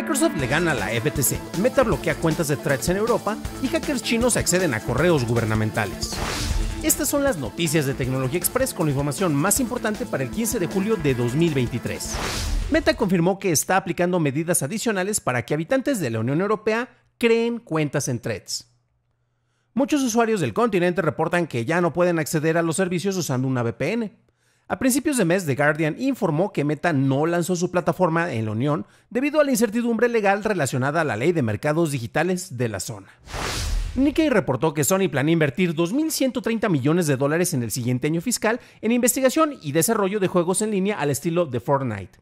Microsoft le gana a la FTC, Meta bloquea cuentas de Threads en Europa y hackers chinos acceden a correos gubernamentales. Estas son las noticias de Tecnología Express con la información más importante para el 15 de julio de 2023. Meta confirmó que está aplicando medidas adicionales para que habitantes de la Unión Europea creen cuentas en Threads. Muchos usuarios del continente reportan que ya no pueden acceder a los servicios usando una VPN. A principios de mes, The Guardian informó que Meta no lanzó su plataforma en la Unión debido a la incertidumbre legal relacionada a la Ley de Mercados Digitales de la zona. Nikkei reportó que Sony planea invertir $2,130 millones en el siguiente año fiscal en investigación y desarrollo de juegos en línea al estilo de Fortnite.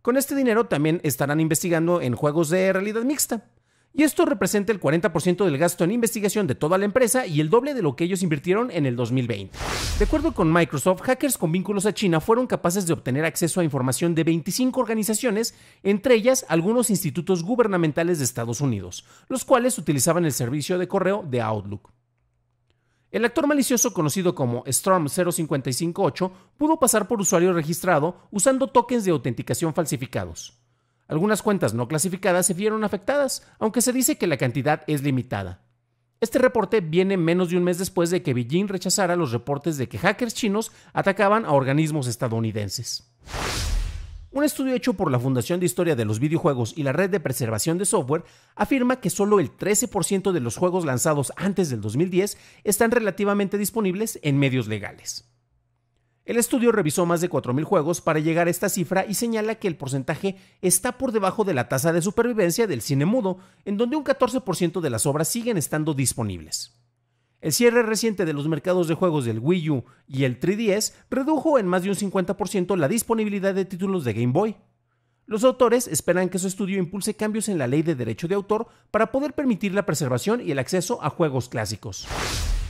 Con este dinero también estarán investigando en juegos de realidad mixta. Y esto representa el 40% del gasto en investigación de toda la empresa y el doble de lo que ellos invirtieron en el 2020. De acuerdo con Microsoft, hackers con vínculos a China fueron capaces de obtener acceso a información de 25 organizaciones, entre ellas algunos institutos gubernamentales de Estados Unidos, los cuales utilizaban el servicio de correo de Outlook. El actor malicioso conocido como Storm-0558 pudo pasar por usuario registrado usando tokens de autenticación falsificados. Algunas cuentas no clasificadas se vieron afectadas, aunque se dice que la cantidad es limitada. Este reporte viene menos de un mes después de que Beijing rechazara los reportes de que hackers chinos atacaban a organismos estadounidenses. Un estudio hecho por la Fundación de Historia de los Videojuegos y la Red de Preservación de Software afirma que solo el 13% de los juegos lanzados antes del 2010 están relativamente disponibles en medios legales. El estudio revisó más de 4,000 juegos para llegar a esta cifra y señala que el porcentaje está por debajo de la tasa de supervivencia del cine mudo, en donde un 14% de las obras siguen estando disponibles. El cierre reciente de los mercados de juegos del Wii U y el 3DS redujo en más de un 50% la disponibilidad de títulos de Game Boy. Los autores esperan que su estudio impulse cambios en la ley de derecho de autor para poder permitir la preservación y el acceso a juegos clásicos.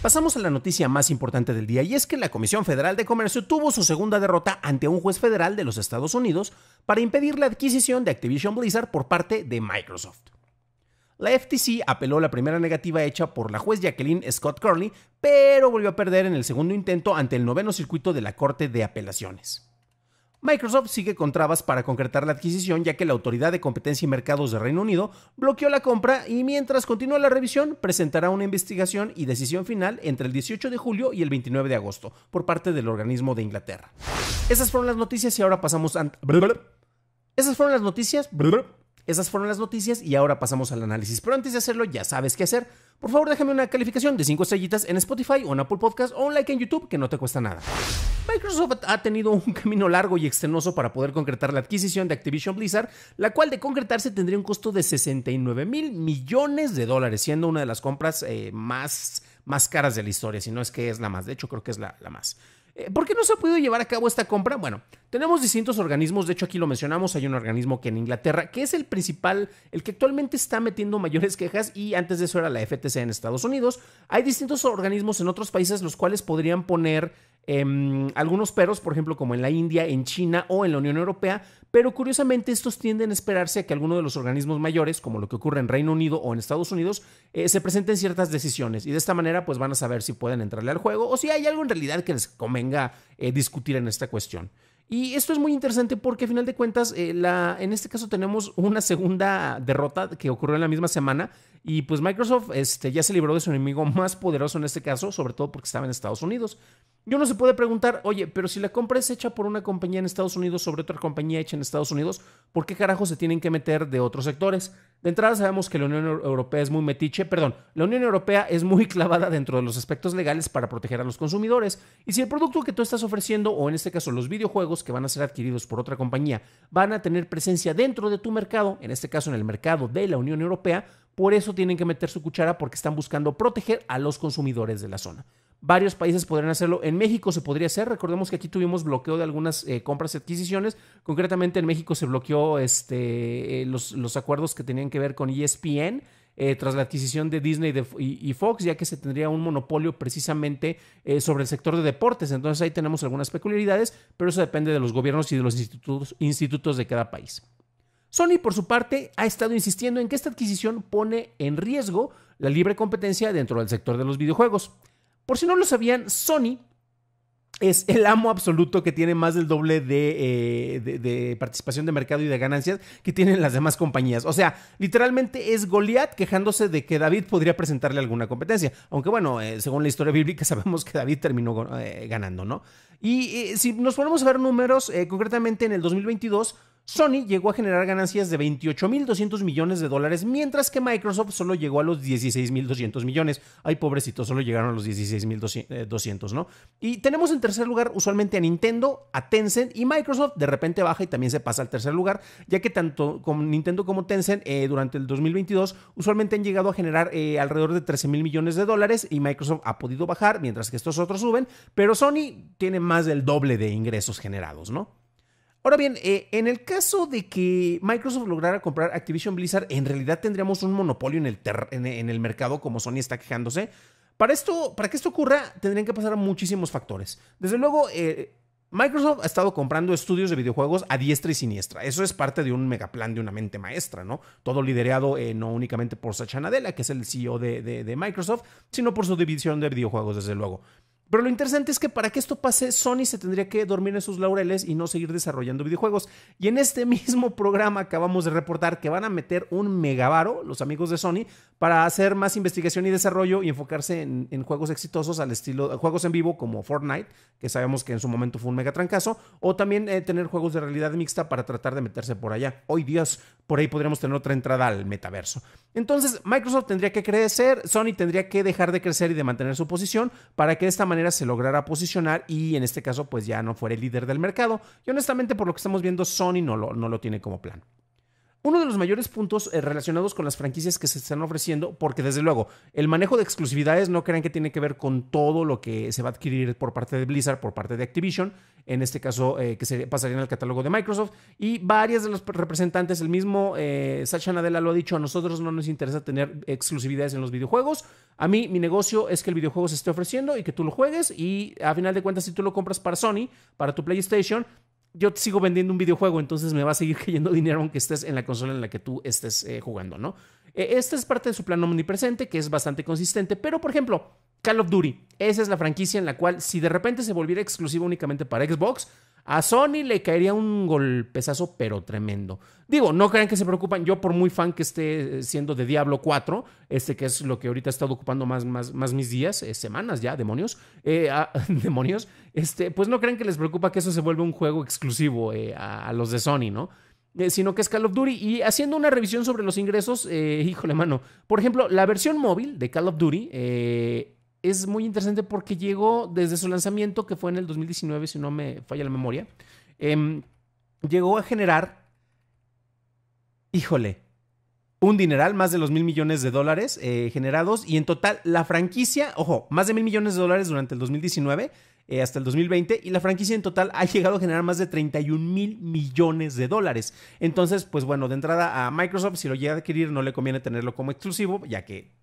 Pasamos a la noticia más importante del día, y es que la Comisión Federal de Comercio tuvo su segunda derrota ante un juez federal de los Estados Unidos para impedir la adquisición de Activision Blizzard por parte de Microsoft. La FTC apeló la primera negativa hecha por la juez Jacqueline Scott Curley, pero volvió a perder en el segundo intento ante el noveno circuito de la Corte de Apelaciones. Microsoft sigue con trabas para concretar la adquisición, ya que la Autoridad de Competencia y Mercados de Reino Unido bloqueó la compra y mientras continúa la revisión, presentará una investigación y decisión final entre el 18 de julio y el 29 de agosto por parte del organismo de Inglaterra. Esas fueron las noticias y ahora pasamos a... Esas fueron las noticias y ahora pasamos al análisis. Pero antes de hacerlo, ya sabes qué hacer. Por favor, déjame una calificación de 5 estrellitas en Spotify o en Apple Podcast o un like en YouTube que no te cuesta nada. Microsoft ha tenido un camino largo y extenuoso para poder concretar la adquisición de Activision Blizzard, la cual de concretarse tendría un costo de $69 mil millones, siendo una de las compras más caras de la historia, si no es que es la más. De hecho, creo que es la más. ¿Por qué no se ha podido llevar a cabo esta compra? Bueno, tenemos distintos organismos, de hecho aquí lo mencionamos, hay un organismo que en Inglaterra, que es el principal, el que actualmente está metiendo mayores quejas y antes de eso era la FTC en Estados Unidos. Hay distintos organismos en otros países los cuales podrían poner algunos peros, por ejemplo como en la India, en China o en la Unión Europea, pero curiosamente estos tienden a esperarse a que alguno de los organismos mayores, como lo que ocurre en Reino Unido o en Estados Unidos, se presenten ciertas decisiones y de esta manera pues van a saber si pueden entrarle al juego o si hay algo en realidad que les convenga discutir en esta cuestión. Y esto es muy interesante porque a final de cuentas, en este caso tenemos una segunda derrota que ocurrió en la misma semana y pues Microsoft ya se libró de su enemigo más poderoso en este caso, sobre todo porque estaba en Estados Unidos. Y uno se puede preguntar, oye, pero si la compra es hecha por una compañía en Estados Unidos sobre otra compañía hecha en Estados Unidos, ¿por qué carajo se tienen que meter de otros sectores? De entrada sabemos que la Unión Europea es muy metiche, perdón, la Unión Europea es muy clavada dentro de los aspectos legales para proteger a los consumidores. Y si el producto que tú estás ofreciendo, o en este caso los videojuegos que van a ser adquiridos por otra compañía, van a tener presencia dentro de tu mercado, en este caso en el mercado de la Unión Europea, por eso tienen que meter su cuchara porque están buscando proteger a los consumidores de la zona. Varios países podrían hacerlo. En México se podría hacer. Recordemos que aquí tuvimos bloqueo de algunas compras y adquisiciones. Concretamente en México se bloqueó los acuerdos que tenían que ver con ESPN tras la adquisición de Disney y Fox, ya que se tendría un monopolio precisamente sobre el sector de deportes. Entonces ahí tenemos algunas peculiaridades, pero eso depende de los gobiernos y de los institutos de cada país. Sony, por su parte, ha estado insistiendo en que esta adquisición pone en riesgo la libre competencia dentro del sector de los videojuegos. Por si no lo sabían, Sony es el amo absoluto que tiene más del doble de participación de mercado y de ganancias que tienen las demás compañías. O sea, literalmente es Goliat quejándose de que David podría presentarle alguna competencia. Aunque bueno, según la historia bíblica sabemos que David terminó ganando, ¿no? Y si nos ponemos a ver números, concretamente en el 2022... Sony llegó a generar ganancias de 28.200 millones de dólares, mientras que Microsoft solo llegó a los 16.200 millones. Ay, pobrecito, solo llegaron a los 16.200, ¿no? Y tenemos en tercer lugar usualmente a Nintendo, a Tencent, y Microsoft de repente baja y también se pasa al tercer lugar, ya que tanto como Nintendo como Tencent durante el 2022 usualmente han llegado a generar alrededor de 13.000 millones de dólares y Microsoft ha podido bajar, mientras que estos otros suben, pero Sony tiene más del doble de ingresos generados, ¿no? Ahora bien, en el caso de que Microsoft lograra comprar Activision Blizzard, en realidad tendríamos un monopolio en el mercado, como Sony está quejándose. Para que esto ocurra, tendrían que pasar muchísimos factores. Desde luego, Microsoft ha estado comprando estudios de videojuegos a diestra y siniestra. Eso es parte de un megaplan de una mente maestra, ¿no? Todo liderado no únicamente por Satya Nadella, que es el CEO de Microsoft, sino por su división de videojuegos, desde luego. Pero lo interesante es que para que esto pase, Sony se tendría que dormir en sus laureles y no seguir desarrollando videojuegos. Y en este mismo programa acabamos de reportar que van a meter un megavaro, los amigos de Sony, para hacer más investigación y desarrollo y enfocarse en juegos exitosos al estilo juegos en vivo como Fortnite, que sabemos que en su momento fue un mega trancazo, o también tener juegos de realidad mixta para tratar de meterse por allá. ¡Ay, Dios! Por ahí podríamos tener otra entrada al metaverso. Entonces, Microsoft tendría que crecer, Sony tendría que dejar de crecer y de mantener su posición para que de esta manera se lograra posicionar y en este caso pues ya no fuera el líder del mercado. Y honestamente, por lo que estamos viendo, Sony no lo tiene como plan. Uno de los mayores puntos relacionados con las franquicias que se están ofreciendo, porque desde luego el manejo de exclusividades no crean que tiene que ver con todo lo que se va a adquirir por parte de Blizzard, por parte de Activision, en este caso que se pasaría en el catálogo de Microsoft, y varias de los representantes, el mismo Satya Nadella lo ha dicho, a nosotros no nos interesa tener exclusividades en los videojuegos, a mí mi negocio es que el videojuego se esté ofreciendo y que tú lo juegues, y a final de cuentas si tú lo compras para Sony, para tu PlayStation, yo te sigo vendiendo un videojuego, entonces me va a seguir cayendo dinero aunque estés en la consola en la que tú estés jugando, ¿no? Esta es parte de su plan omnipresente, que es bastante consistente, pero por ejemplo, Call of Duty, esa es la franquicia en la cual si de repente se volviera exclusiva únicamente para Xbox, a Sony le caería un golpezazo pero tremendo. Digo, no crean que se preocupan, yo por muy fan que esté siendo de Diablo 4, que es lo que ahorita ha estado ocupando más mis días, semanas ya, demonios, pues no crean que les preocupa que eso se vuelva un juego exclusivo a los de Sony, ¿no? Sino que es Call of Duty, y haciendo una revisión sobre los ingresos, híjole mano, por ejemplo, la versión móvil de Call of Duty, es muy interesante porque llegó desde su lanzamiento, que fue en el 2019, si no me falla la memoria, llegó a generar, híjole, un dineral, más de los $1,000 millones generados, y en total la franquicia, ojo, más de $1,000 millones durante el 2019 hasta el 2020, y la franquicia en total ha llegado a generar más de $31,000 millones. Entonces, pues bueno, de entrada a Microsoft, si lo llega a adquirir, no le conviene tenerlo como exclusivo, ya que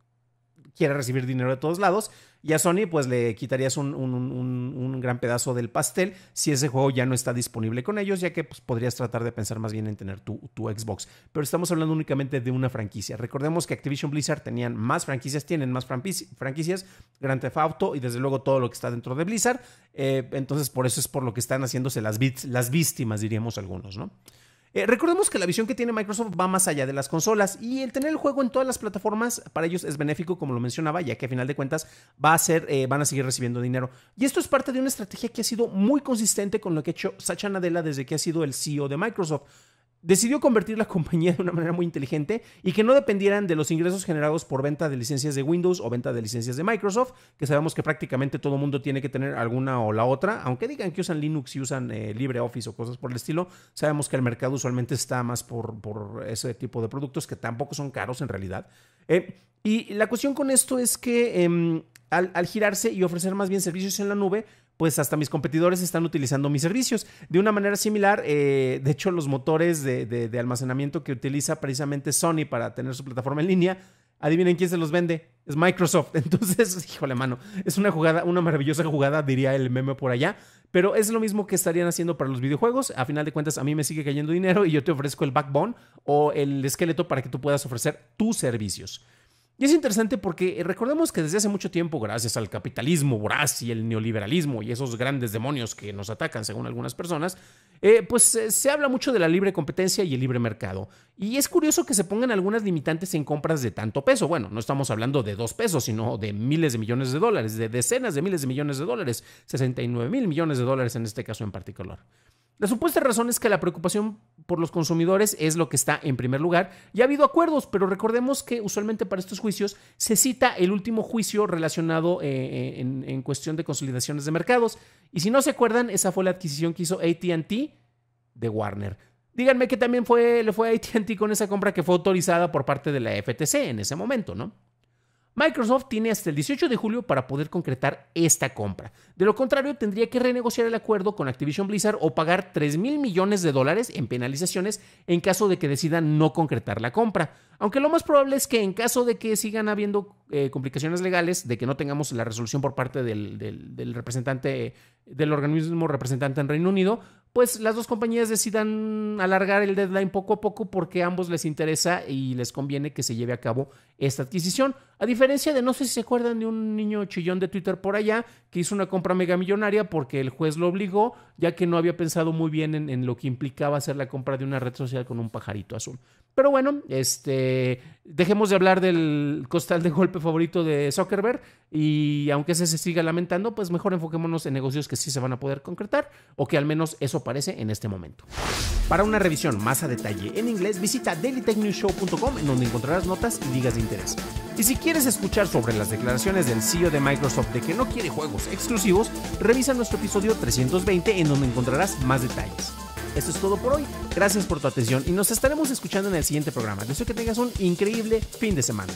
quiere recibir dinero de todos lados, y a Sony pues le quitarías un gran pedazo del pastel si ese juego ya no está disponible con ellos, ya que pues, podrías tratar de pensar más bien en tener tu Xbox. Pero estamos hablando únicamente de una franquicia. Recordemos que Activision Blizzard tienen más franquicias, Grand Theft Auto y desde luego todo lo que está dentro de Blizzard. Entonces por eso es por lo que están haciéndose las víctimas, diríamos algunos, ¿no? Recordemos que la visión que tiene Microsoft va más allá de las consolas y el tener el juego en todas las plataformas para ellos es benéfico, como lo mencionaba, ya que a final de cuentas van a seguir recibiendo dinero. Y esto es parte de una estrategia que ha sido muy consistente con lo que ha hecho Satya Nadella desde que ha sido el CEO de Microsoft. Decidió convertir la compañía de una manera muy inteligente y que no dependieran de los ingresos generados por venta de licencias de Windows o venta de licencias de Microsoft, que sabemos que prácticamente todo mundo tiene que tener alguna o la otra, aunque digan que usan Linux y usan LibreOffice o cosas por el estilo. Sabemos que el mercado usualmente está más por ese tipo de productos que tampoco son caros en realidad. Y la cuestión con esto es que al girarse y ofrecer más bien servicios en la nube, pues hasta mis competidores están utilizando mis servicios. De una manera similar, de hecho, los motores de almacenamiento que utiliza precisamente Sony para tener su plataforma en línea, adivinen quién se los vende, es Microsoft. Entonces, híjole mano, es una jugada, una maravillosa jugada, diría el meme por allá, pero es lo mismo que estarían haciendo para los videojuegos. A final de cuentas, a mí me sigue cayendo dinero y yo te ofrezco el backbone o el esqueleto para que tú puedas ofrecer tus servicios. Y es interesante porque recordemos que desde hace mucho tiempo, gracias al capitalismo voraz y el neoliberalismo y esos grandes demonios que nos atacan, según algunas personas, se habla mucho de la libre competencia y el libre mercado. Y es curioso que se pongan algunas limitantes en compras de tanto peso. Bueno, no estamos hablando de 2 pesos, sino de miles de millones de dólares, de decenas de miles de millones de dólares, 69 mil millones de dólares en este caso en particular. La supuesta razón es que la preocupación por los consumidores es lo que está en primer lugar y ha habido acuerdos, pero recordemos que usualmente para estos juicios se cita el último juicio relacionado en cuestión de consolidaciones de mercados, y si no se acuerdan, esa fue la adquisición que hizo AT&T de Warner. Díganme que también le fue a AT&T con esa compra que fue autorizada por parte de la FTC en ese momento, ¿no? Microsoft tiene hasta el 18 de julio para poder concretar esta compra. De lo contrario, tendría que renegociar el acuerdo con Activision Blizzard o pagar 3.000 millones de dólares en penalizaciones en caso de que decidan no concretar la compra. Aunque lo más probable es que en caso de que sigan habiendo complicaciones legales, de que no tengamos la resolución por parte del representante, del organismo representante en Reino Unido, pues las dos compañías decidan alargar el deadline poco a poco porque a ambos les interesa y les conviene que se lleve a cabo esta adquisición. A diferencia de, no sé si se acuerdan de un niño chillón de Twitter por allá que hizo una compra megamillonaria porque el juez lo obligó, ya que no había pensado muy bien en lo que implicaba hacer la compra de una red social con un pajarito azul. Pero bueno, dejemos de hablar del costal de golpe favorito de Zuckerberg, y aunque ese se siga lamentando, pues mejor enfoquémonos en negocios que sí se van a poder concretar, o que al menos eso parece en este momento. Para una revisión más a detalle en inglés, visita dailytechnewsshow.com, en donde encontrarás notas y ligas de interés. Y si quieres escuchar sobre las declaraciones del CEO de Microsoft de que no quiere juegos exclusivos, revisa nuestro episodio 320, en donde encontrarás más detalles. Esto es todo por hoy. Gracias por tu atención y nos estaremos escuchando en el siguiente programa. Deseo que tengas un increíble fin de semana.